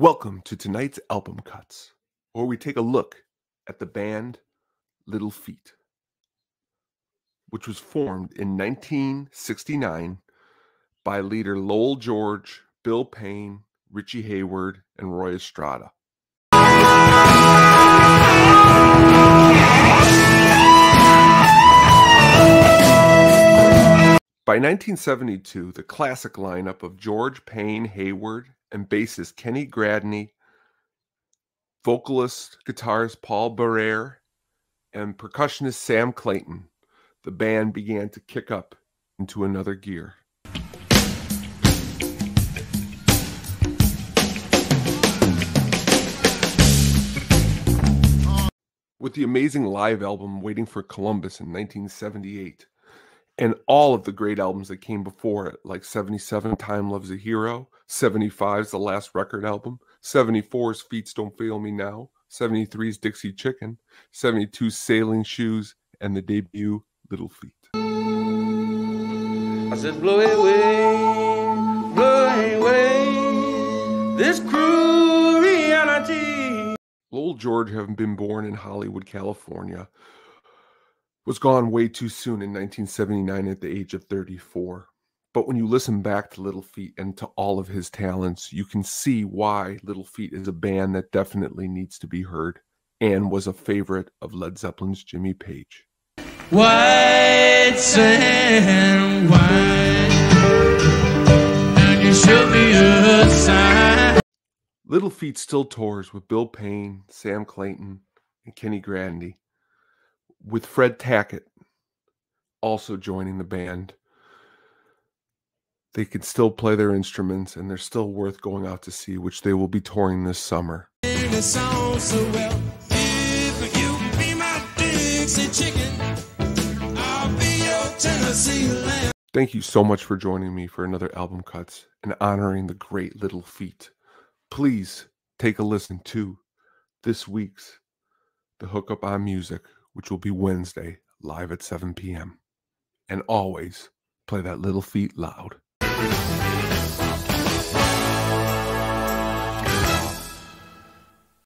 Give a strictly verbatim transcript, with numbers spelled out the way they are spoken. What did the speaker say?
Welcome to tonight's album cuts, where we take a look at the band Little Feat, which was formed in nineteen sixty-nine by leader Lowell George, Bill Payne, Richie Hayward, and Roy Estrada. By nineteen seventy-two, the classic lineup of George, Payne, Hayward, and bassist Kenny Gradney, vocalist, guitarist Paul Barrere, and percussionist Sam Clayton, the band began to kick up into another gear. With the amazing live album Waiting for Columbus in nineteen seventy-eight, and all of the great albums that came before it, like seventy-seven, Time Loves a Hero, seventy-five's The Last Record Album, seventy-four's Feats Don't Fail Me Now, seventy-three's Dixie Chicken, seventy-two's Sailing Shoes, and the debut Little Feat. I said, blow away, blow away this cruel reality. Lowell George, having been born in Hollywood, California, was gone way too soon in nineteen seventy-nine at the age of thirty-four. But when you listen back to Little Feat and to all of his talents, you can see why Little Feat is a band that definitely needs to be heard and was a favorite of Led Zeppelin's Jimmy Page. White sand, white, and you should be a sign. Little Feat still tours with Bill Payne, Sam Clayton, and Kenny Gradney, with Fred Tackett also joining the band. They can still play their instruments, and they're still worth going out to see, which they will be touring this summer. Thank you so much for joining me for another Album Cuts and honoring the great Little Feat. Please take a listen to this week's The Hookup on Music, which will be Wednesday, live at seven p m And always play that Little Feat loud.